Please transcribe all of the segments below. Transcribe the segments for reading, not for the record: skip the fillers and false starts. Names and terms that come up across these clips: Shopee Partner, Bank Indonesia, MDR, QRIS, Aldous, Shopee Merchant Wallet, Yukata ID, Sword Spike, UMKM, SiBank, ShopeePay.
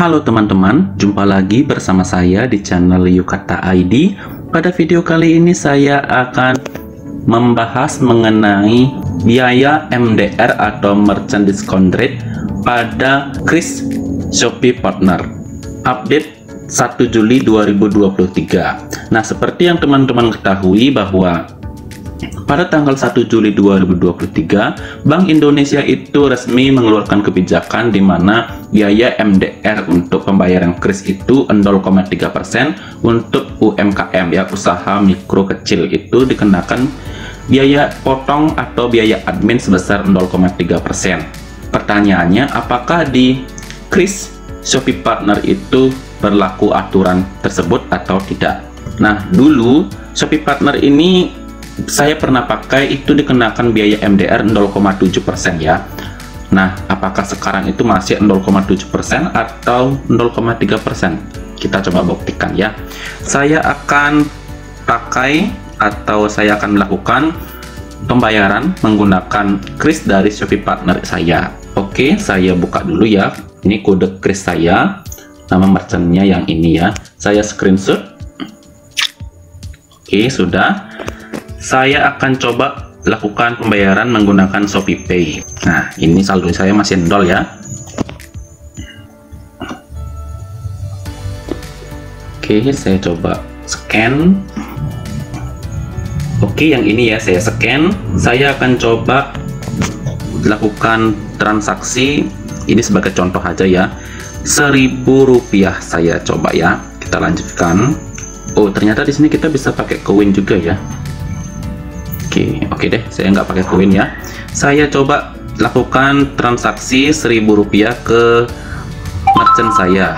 Halo teman-teman, jumpa lagi bersama saya di channel Yukata ID. Pada video kali ini saya akan membahas mengenai biaya MDR atau Merchant Discount Rate pada QRIS Shopee Partner update 1 Juli 2023. Nah, seperti yang teman-teman ketahui bahwa pada tanggal 1 Juli 2023, Bank Indonesia itu resmi mengeluarkan kebijakan di mana biaya MDR untuk pembayaran QRIS itu 0,3% untuk UMKM, ya usaha mikro kecil, itu dikenakan biaya potong atau biaya admin sebesar 0,3%. Pertanyaannya, apakah di QRIS Shopee Partner itu berlaku aturan tersebut atau tidak? Nah, dulu Shopee Partner ini saya pernah pakai, itu dikenakan biaya MDR 0,7% ya. Nah, apakah sekarang itu masih 0,7% atau 0,3%? Kita coba buktikan ya. Saya akan pakai atau saya akan melakukan pembayaran menggunakan QRIS dari Shopee Partner saya. Oke, saya buka dulu ya. Ini kode QRIS saya, nama merchantnya yang ini ya. Saya screenshot. Oke, sudah. Saya akan coba lakukan pembayaran menggunakan ShopeePay. Nah, ini saldo saya masih nol ya. Oke, saya coba scan. Oke, yang ini ya, saya scan. Saya akan coba lakukan transaksi ini sebagai contoh aja ya. Rp1.000 saya coba ya. Kita lanjutkan. Oh, ternyata di sini kita bisa pakai koin juga ya. Oke deh, saya nggak pakai koin ya. Saya coba lakukan transaksi Rp1.000 ke merchant saya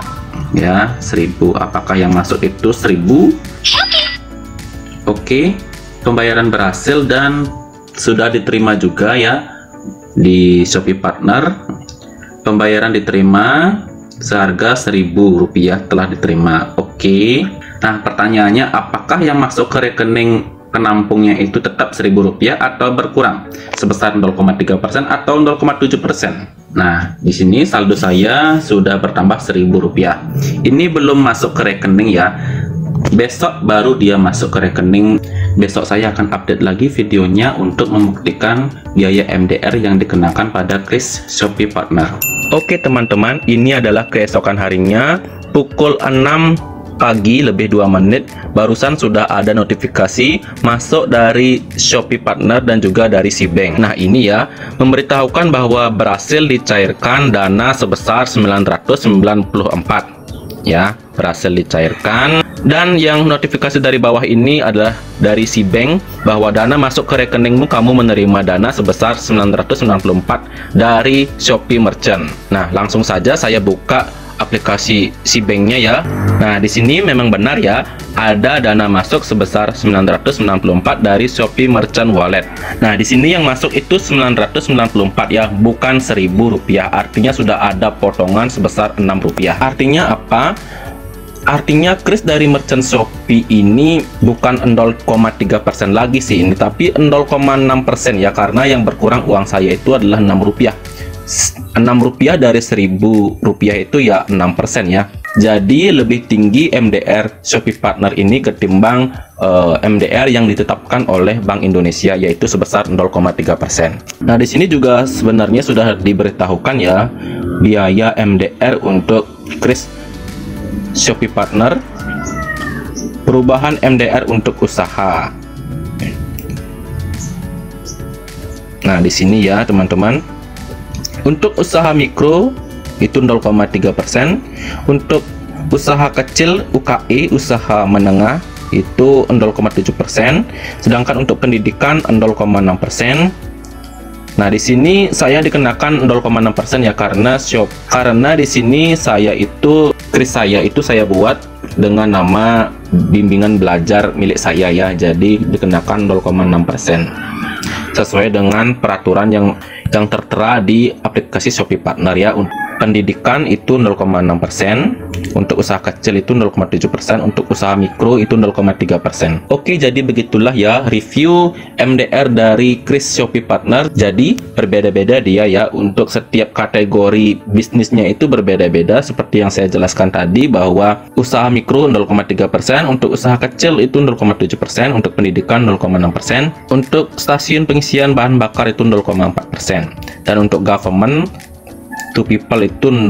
ya. 1.000, apakah yang masuk itu 1.000? Oke, pembayaran berhasil dan sudah diterima juga ya di Shopee Partner. Pembayaran diterima seharga Rp1.000 telah diterima. Oke, nah pertanyaannya, apakah yang masuk ke rekening penampungnya itu tetap Rp1.000 atau berkurang sebesar 0,3% atau 0,7%. Nah, di sini saldo saya sudah bertambah Rp1.000. Ini belum masuk ke rekening ya. Besok baru dia masuk ke rekening. Besok saya akan update lagi videonya untuk membuktikan biaya MDR yang dikenakan pada QRIS Shopee Partner. Oke teman-teman, ini adalah keesokan harinya pukul 6 pagi lebih 2 menit. Barusan sudah ada notifikasi masuk dari Shopee Partner dan juga dari SiBank. Nah, ini ya memberitahukan bahwa berhasil dicairkan dana sebesar 994 ya, berhasil dicairkan. Dan yang notifikasi dari bawah ini adalah dari SiBank bahwa dana masuk ke rekeningmu, kamu menerima dana sebesar 994 dari Shopee Merchant. Nah, langsung saja saya buka aplikasi SiBank-nya ya. Nah, di sini memang benar ya, ada dana masuk sebesar 994 dari Shopee Merchant Wallet. Nah, di sini yang masuk itu 994 ya, bukan Rp1.000. Artinya sudah ada potongan sebesar Rp6. Artinya apa? Artinya QRIS dari merchant Shopee ini bukan 0,3% lagi sih ini, tapi 0,6% ya, karena yang berkurang uang saya itu adalah Rp6. Rp6 dari Rp1.000 itu ya 6% ya. Jadi lebih tinggi MDR Shopee Partner ini ketimbang MDR yang ditetapkan oleh Bank Indonesia, yaitu sebesar 0,3%. Nah, di sini juga sebenarnya sudah diberitahukan ya biaya MDR untuk QRIS Shopee Partner, perubahan MDR untuk usaha. Nah, di sini ya teman-teman, untuk usaha mikro itu 0,3%, untuk usaha kecil UKI, usaha menengah itu 0,7%, sedangkan untuk pendidikan 0,6%. Nah, di sini saya dikenakan 0,6% ya, karena di sini saya itu QRIS saya itu saya buat dengan nama bimbingan belajar milik saya ya, jadi dikenakan 0,6% sesuai dengan peraturan yang tertera di aplikasi Shopee Partner ya. pendidikan itu 0,6%, untuk usaha kecil itu 0,7%, untuk usaha mikro itu 0,3%. Oke, jadi begitulah ya review MDR dari QRIS Shopee Partner. Jadi berbeda-beda dia ya, untuk setiap kategori bisnisnya itu berbeda-beda, seperti yang saya jelaskan tadi bahwa usaha mikro 0,3%, untuk usaha kecil itu 0,7%, untuk pendidikan 0,6%, untuk stasiun pengisian bahan bakar itu 0,4%, dan untuk government to people itu 0%.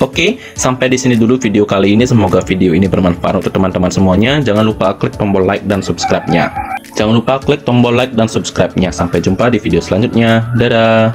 Oke, sampai di sini dulu video kali ini. Semoga video ini bermanfaat untuk teman-teman semuanya. Jangan lupa klik tombol like dan subscribe-nya. Sampai jumpa di video selanjutnya. Dadah.